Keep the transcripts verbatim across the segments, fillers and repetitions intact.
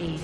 age.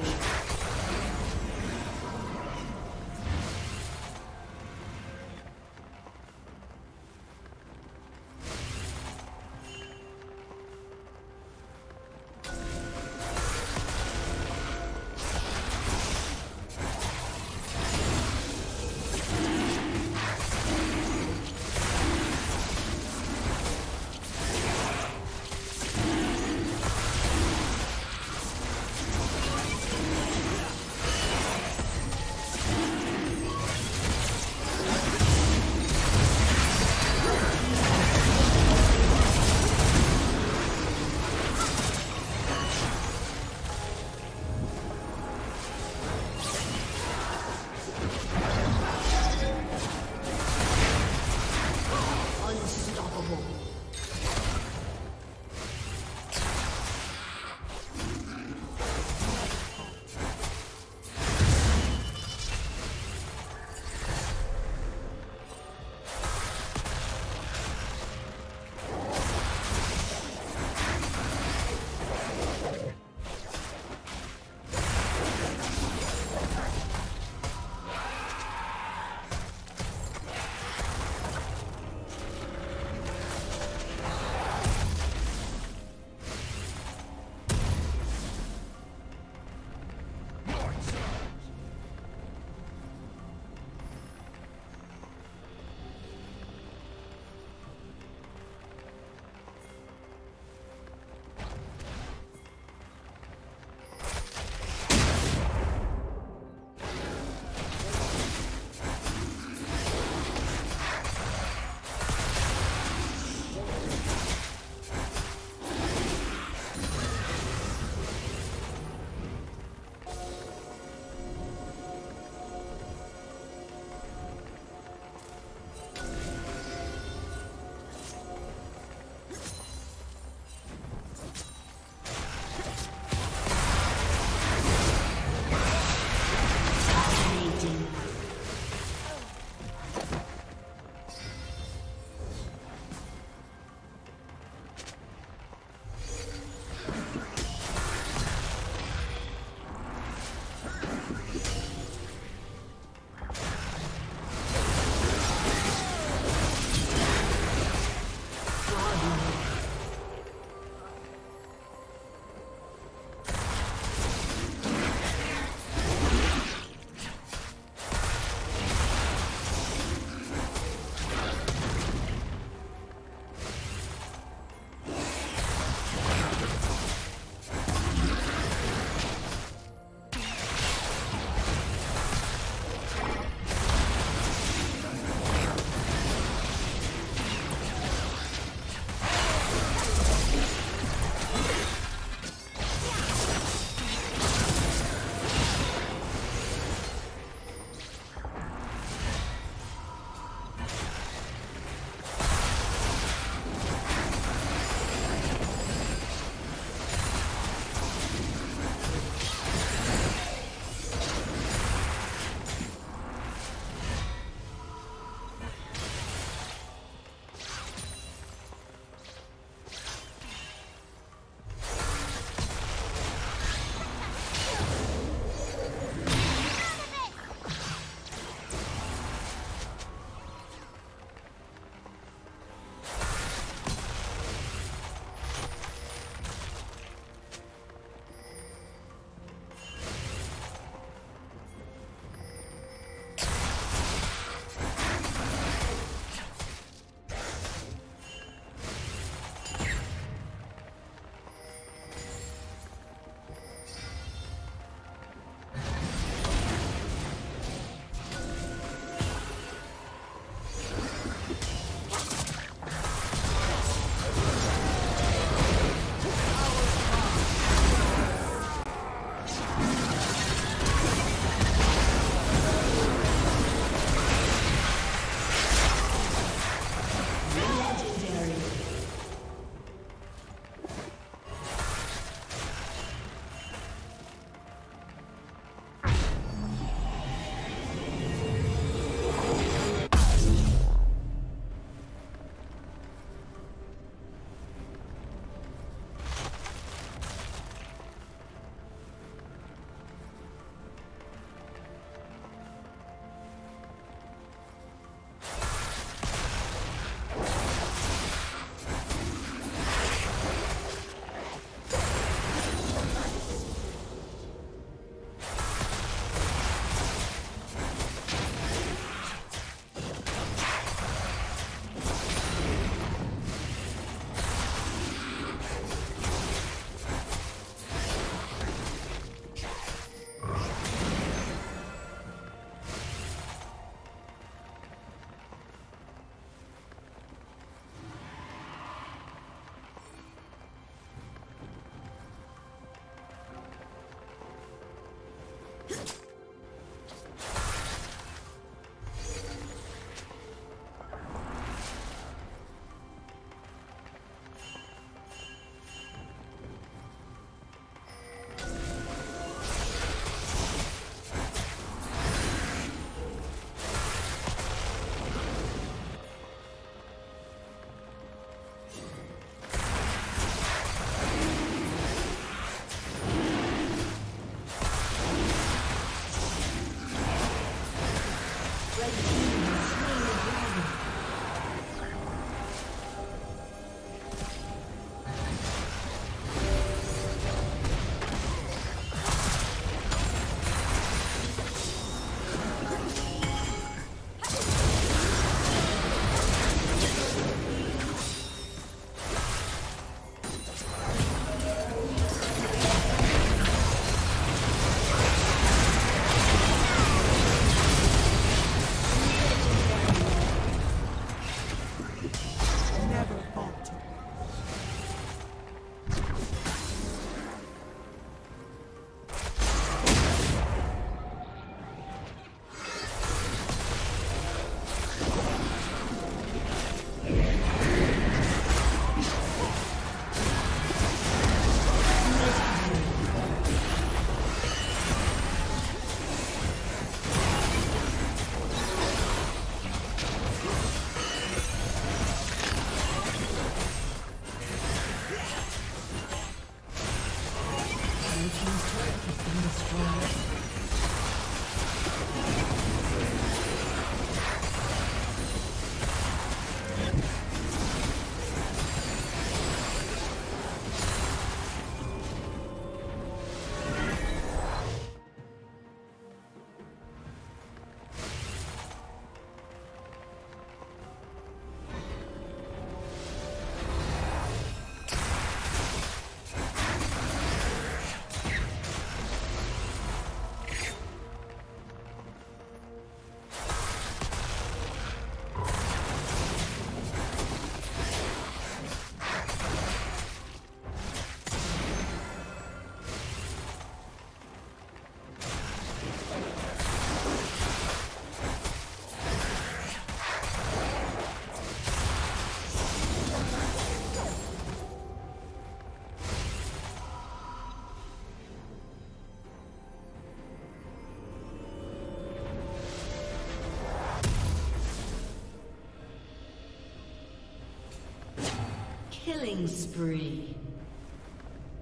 Killing spree.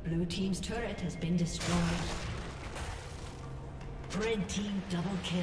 Blue team's turret has been destroyed. Red team double kill.